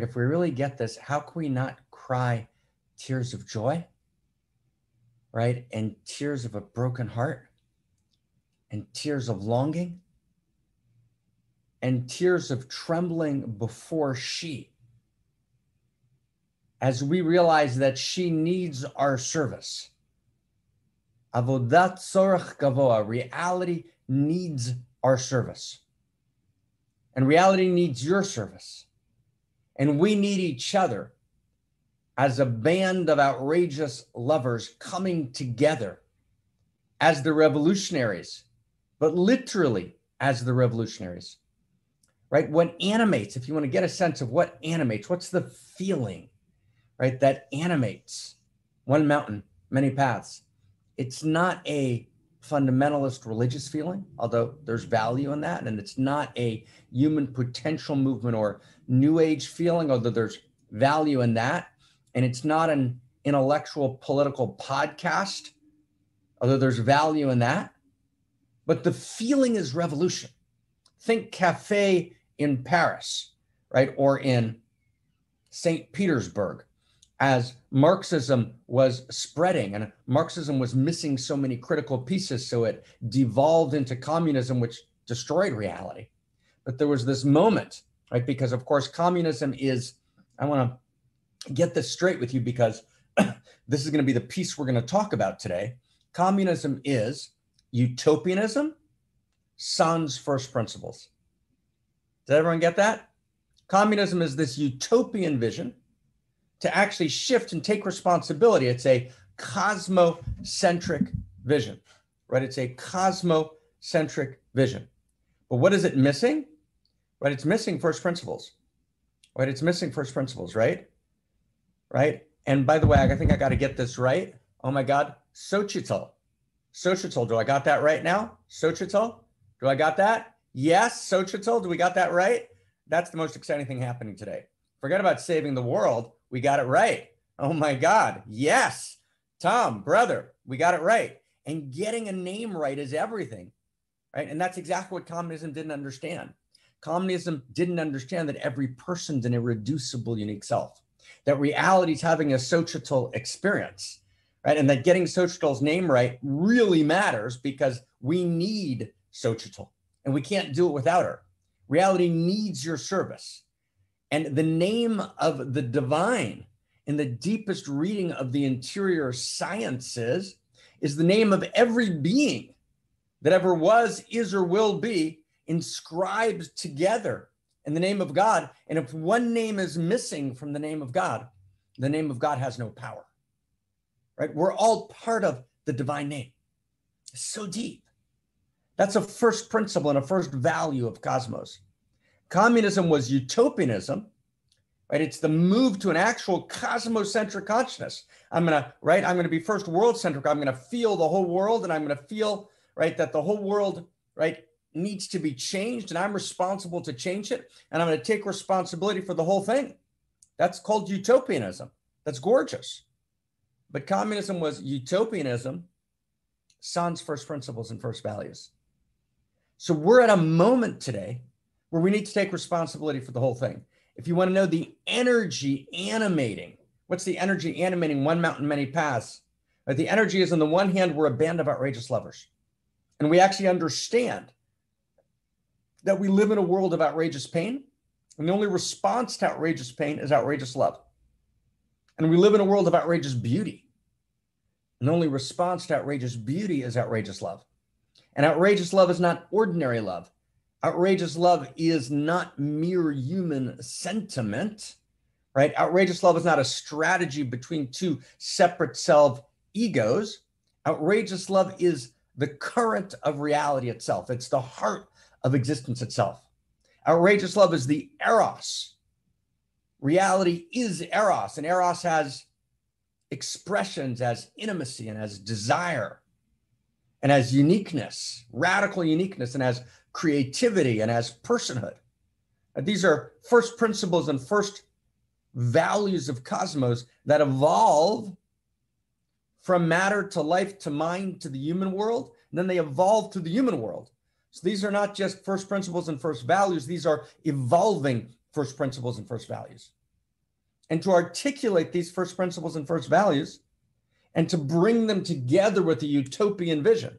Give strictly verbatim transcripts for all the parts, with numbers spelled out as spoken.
right? If we really get this, how can we not cry tears of joy, right? And tears of a broken heart and tears of longing and tears of trembling before she, as we realize that she needs our service. Avodat Tzorach Gavoa, reality needs our service. And reality needs your service. And we need each other as a band of outrageous lovers coming together as the revolutionaries, but literally as the revolutionaries, right? What animates, if you want to get a sense of what animates, what's the feeling, right, that animates One Mountain, Many Paths? It's not a fundamentalist religious feeling, although there's value in that, and it's not a human potential movement or new age feeling, although there's value in that, and it's not an intellectual political podcast, although there's value in that, but the feeling is revolution. Think cafe in Paris, right, or in Saint Petersburg, as Marxism was spreading, and Marxism was missing so many critical pieces, so it devolved into communism, which destroyed reality. But there was this moment, right? Because of course, communism is, I wanna get this straight with you because this is gonna be the piece we're gonna talk about today. Communism is utopianism, sans first principles. Did everyone get that? Communism is this utopian vision to actually shift and take responsibility. It's a cosmocentric vision, right? It's a cosmocentric vision. But what is it missing? Right, it's missing first principles, right? It's missing first principles, right? Right, and by the way, I think I gotta get this right. Oh my God, Sochital, Sochital, do I got that right now? Sochital, do I got that? Yes, Sochital, do we got that right? That's the most exciting thing happening today. Forget about saving the world. We got it right. Oh my God. Yes. Tom, brother, we got it right. And getting a name right is everything, right? And that's exactly what communism didn't understand. Communism didn't understand that every person's an irreducible unique self, that reality is having a Sochital experience, right? And that getting Sochital's name right really matters because we need Sochital and we can't do it without her. Reality needs your service. And the name of the divine in the deepest reading of the interior sciences is the name of every being that ever was, is, or will be inscribed together in the name of God. And if one name is missing from the name of God, the name of God has no power, right? We're all part of the divine name. It's so deep. That's a first principle and a first value of cosmos. Communism was utopianism, right? It's the move to an actual cosmocentric consciousness. I'm gonna, right? I'm gonna be first world-centric. I'm gonna feel the whole world, and I'm gonna feel, right, that the whole world, right, needs to be changed, and I'm responsible to change it, and I'm gonna take responsibility for the whole thing. That's called utopianism. That's gorgeous. But communism was utopianism, sans first principles and first values. So we're at a moment today where we need to take responsibility for the whole thing. If you want to know the energy animating, what's the energy animating One Mountain, Many Paths? Right? The energy is, on the one hand, we're a band of outrageous lovers. And we actually understand that we live in a world of outrageous pain. And the only response to outrageous pain is outrageous love. And we live in a world of outrageous beauty. And the only response to outrageous beauty is outrageous love. And outrageous love is not ordinary love. Outrageous love is not mere human sentiment, right? Outrageous love is not a strategy between two separate self egos. Outrageous love is the current of reality itself. It's the heart of existence itself. Outrageous love is the eros. Reality is eros, and eros has expressions as intimacy and as desire and as uniqueness, radical uniqueness, and as creativity and as personhood. These are first principles and first values of cosmos that evolve from matter to life to mind to the human world, and then they evolve to the human world. So these are not just first principles and first values, these are evolving first principles and first values. and to articulate these first principles and first values and to bring them together with a utopian vision,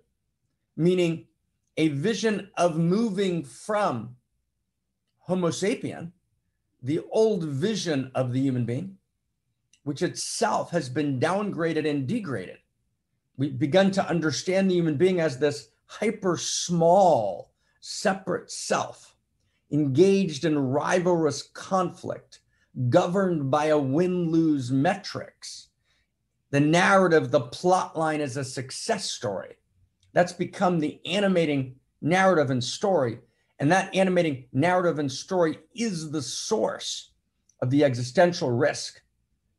meaning a vision of moving from Homo sapien, the old vision of the human being, which itself has been downgraded and degraded. We've begun to understand the human being as this hyper small, separate self, engaged in rivalrous conflict, governed by a win-lose metrics. The narrative, the plot line is a success story. That's become the animating narrative and story. And that animating narrative and story is the source of the existential risk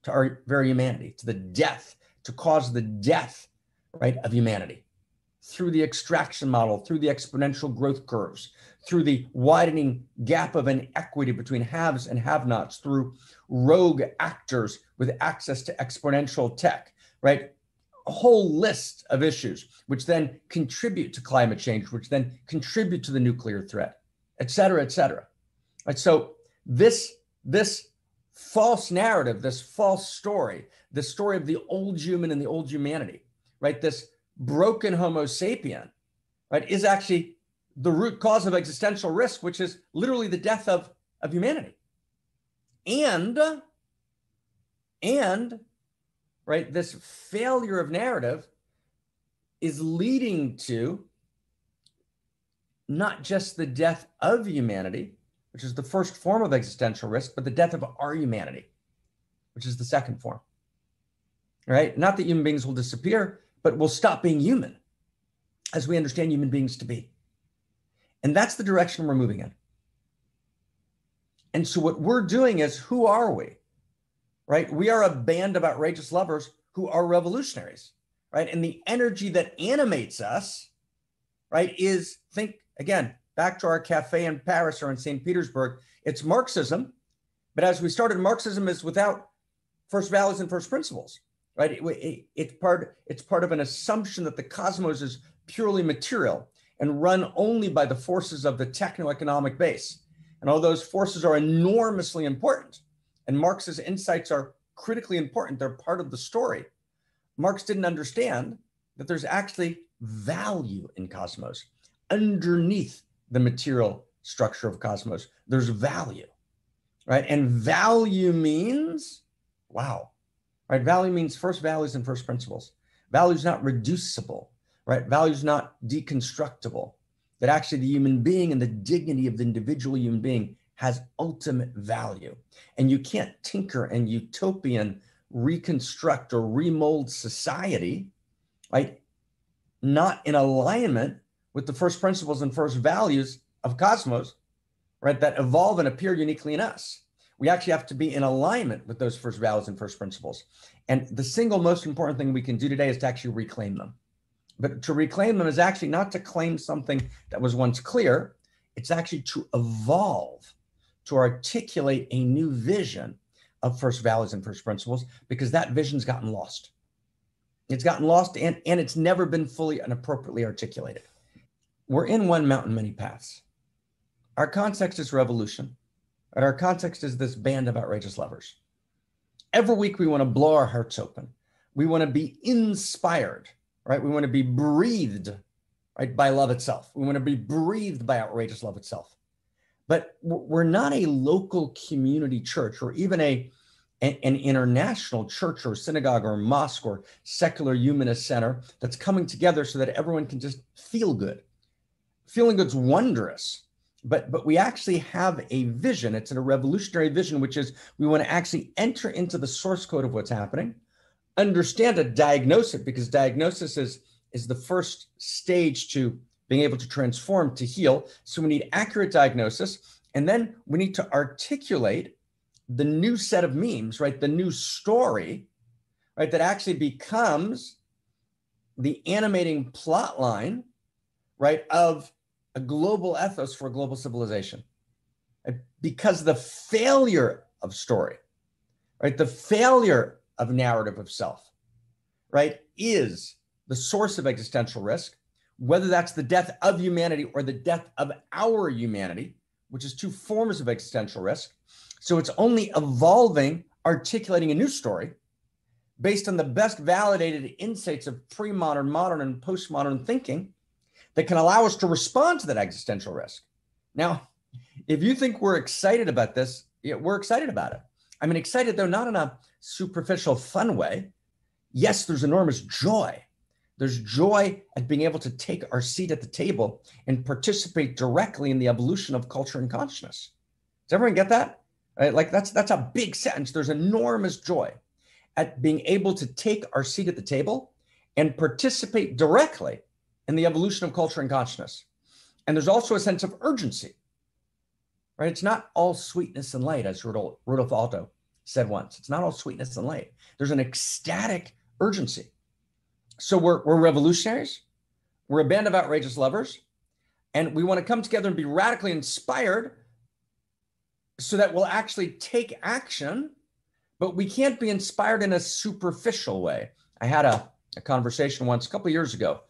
to our very humanity, to the death, to cause the death, right, of humanity through the extraction model, through the exponential growth curves, through the widening gap of inequity between haves and have-nots, through rogue actors with access to exponential tech, right? A whole list of issues, which then contribute to climate change, which then contribute to the nuclear threat, et cetera, et cetera. Right? So this, this false narrative, this false story, the story of the old human and the old humanity, right? This broken Homo sapien, right, is actually the root cause of existential risk, which is literally the death of, of humanity. And, and, right, this failure of narrative is leading to not just the death of humanity, which is the first form of existential risk, but the death of our humanity, which is the second form, right? Not that human beings will disappear, but we'll stop being human as we understand human beings to be. And that's the direction we're moving in. And so what we're doing is, who are we, right? We are a band of outrageous lovers who are revolutionaries, right? And the energy that animates us, right, is, think again, back to our cafe in Paris or in Saint Petersburg, it's Marxism. But as we started, Marxism is without first values and first principles, right? It, it, it's part, it's part of an assumption that the cosmos is purely material and run only by the forces of the techno-economic base. And all those forces are enormously important. And Marx's insights are critically important. They're part of the story. Marx didn't understand that there's actually value in cosmos. Underneath the material structure of cosmos, there's value, right? And value means, wow, right? Value means first values and first principles. Value is not reducible. Right? Value is not deconstructible, that actually the human being and the dignity of the individual human being has ultimate value. And you can't tinker and utopian reconstruct or remold society, right? Not in alignment with the first principles and first values of cosmos, right? That evolve and appear uniquely in us. We actually have to be in alignment with those first values and first principles. And the single most important thing we can do today is to actually reclaim them. But to reclaim them is actually not to claim something that was once clear. It's actually to evolve, to articulate a new vision of first values and first principles, because that vision's gotten lost. It's gotten lost and, and it's never been fully and appropriately articulated. We're in One Mountain, Many Paths. Our context is revolution. And our context is this band of outrageous lovers. Every week we want to blow our hearts open. We want to be inspired. Right? We want to be breathed, right, by love itself. We want to be breathed by outrageous love itself. But we're not a local community church or even a, an, an international church or synagogue or mosque or secular humanist center that's coming together so that everyone can just feel good. Feeling good's wondrous, but, but we actually have a vision. It's a revolutionary vision, which is we want to actually enter into the source code of what's happening. Understand it, diagnose it, because diagnosis is, is the first stage to being able to transform, to heal. So we need accurate diagnosis. And then we need to articulate the new set of memes, right? The new story, right? That actually becomes the animating plot line, right? Of a global ethos for global civilization. Because the failure of story, right? The failure of narrative of self, right, is the source of existential risk, whether that's the death of humanity or the death of our humanity, which is two forms of existential risk. So it's only evolving articulating a new story based on the best validated insights of pre-modern, modern, and postmodern thinking that can allow us to respond to that existential risk. Now, if you think we're excited about this, yeah, we're excited about it. I mean, excited, though, not in a superficial, fun way. Yes, there's enormous joy. There's joy at being able to take our seat at the table and participate directly in the evolution of culture and consciousness. Does everyone get that? Right? Like, that's, that's a big sentence. There's enormous joy at being able to take our seat at the table and participate directly in the evolution of culture and consciousness. And there's also a sense of urgency, right? It's not all sweetness and light, as Rudolf, Rudolf Otto said once. It's not all sweetness and light. There's an ecstatic urgency. So we're, we're revolutionaries. We're a band of outrageous lovers. And we want to come together and be radically inspired so that we'll actually take action, but we can't be inspired in a superficial way. I had a, a conversation once a couple of years ago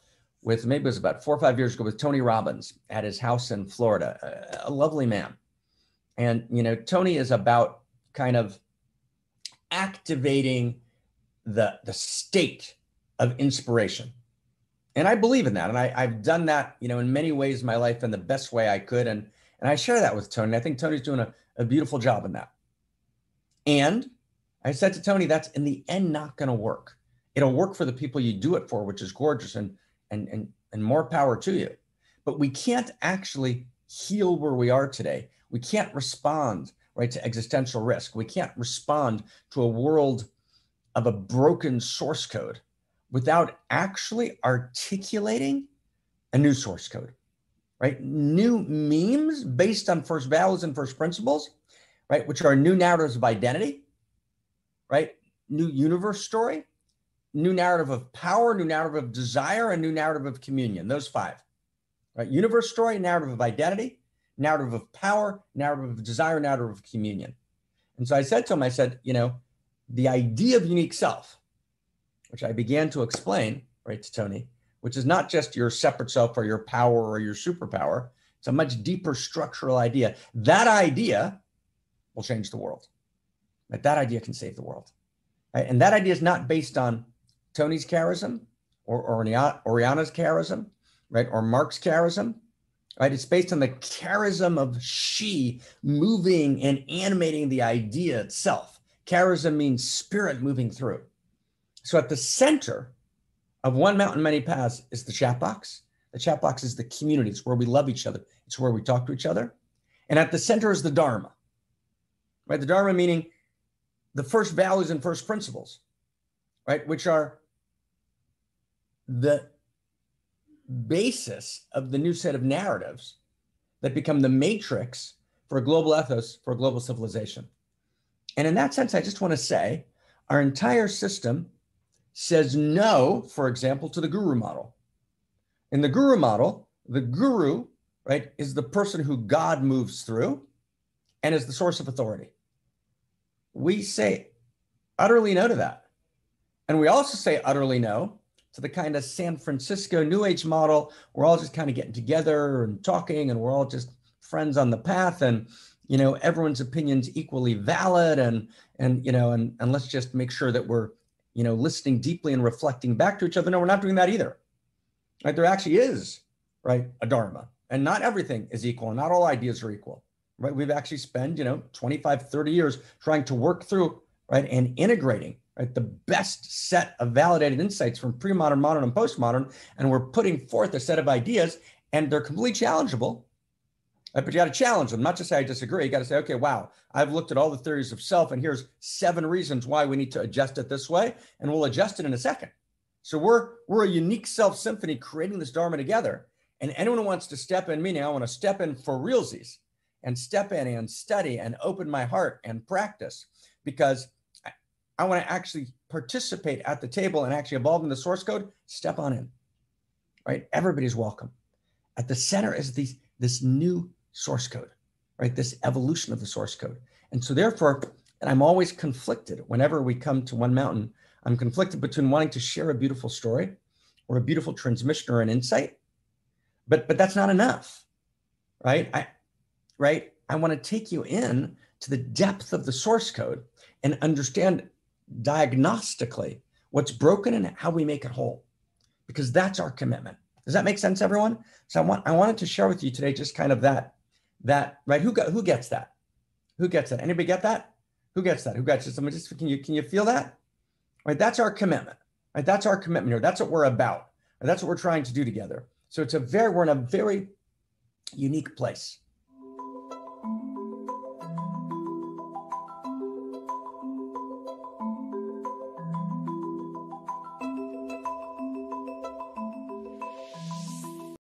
with, maybe it was about four or five years ago, with Tony Robbins at his house in Florida, a, a lovely man. And, you know, Tony is about kind of activating the, the state of inspiration. And I believe in that. And I, I've done that, you know, in many ways in my life in the best way I could. And, and I share that with Tony. I think Tony's doing a, a beautiful job in that. And I said to Tony, that's in the end not going to work. It'll work for the people you do it for, which is gorgeous, and, and, and, and more power to you. But we can't actually heal where we are today. We can't respond, right, to existential risk. We can't respond to a world of a broken source code without actually articulating a new source code, right? New memes based on first values and first principles, right? Which are new narratives of identity, right? New universe story, new narrative of power, new narrative of desire, and new narrative of communion, those five, right? Universe story, narrative of identity, narrative of power, narrative of desire, narrative of communion. And so I said to him, I said, you know, the idea of unique self, which I began to explain, right, to Tony, which is not just your separate self or your power or your superpower. It's a much deeper structural idea. That idea will change the world. Right? That idea can save the world. Right? And that idea is not based on Tony's charism or, or Oriana's charism, right, or Mark's charism. Right? It's based on the charism of she moving and animating the idea itself. Charism means spirit moving through. So at the center of One Mountain, Many Paths is the chat box. The chat box is the community. It's where we love each other. It's where we talk to each other. And at the center is the Dharma, right? The Dharma meaning the first values and first principles, right? Which are the basis of the new set of narratives that become the matrix for a global ethos, for a global civilization. And in that sense, I just want to say our entire system says no, for example, to the guru model. In the guru model, the guru, right, is the person who God moves through and is the source of authority. We say utterly no to that. And we also say utterly no to the kind of San Francisco New Age model. We're all just kind of getting together and talking, and we're all just friends on the path, and, you know, everyone's opinion's equally valid, and, and, you know, and, and let's just make sure that we're, you know, listening deeply and reflecting back to each other. No, we're not doing that either. Right? There actually is, right, a Dharma, and not everything is equal, and not all ideas are equal, right? We've actually spent, you know, twenty-five, thirty years trying to work through, right, and integrating, right, the best set of validated insights from pre-modern, modern, and postmodern, and we're putting forth a set of ideas, and they're completely challengeable, right? But you got to challenge them, not just say I disagree. You got to say, okay, wow, I've looked at all the theories of self, and here's seven reasons why we need to adjust it this way, and we'll adjust it in a second. So we're we're a unique self symphony creating this Dharma together, and anyone who wants to step in, me now, I want to step in for realsies, and step in and study and open my heart and practice, because I, I want to actually participate at the table and actually evolve in the source code. Step on in, right? Everybody's welcome. At the center is the, this new source code, right? This evolution of the source code. And so therefore, and I'm always conflicted whenever we come to One Mountain, I'm conflicted between wanting to share a beautiful story or a beautiful transmission or an insight, but, but that's not enough, right? I, right? I want to take you in to the depth of the source code and understand diagnostically what's broken and how we make it whole, because that's our commitment. Does that make sense, everyone? So I want I wanted to share with you today just kind of that, that right? Who got, who gets that? Who gets that? Anybody get that? Who gets that? Who gets it? Somebody just, can you can you feel that? Right, that's our commitment. Right, that's our commitment here. That's what we're about. Right? That's what we're trying to do together. So it's a very we're in a very unique place.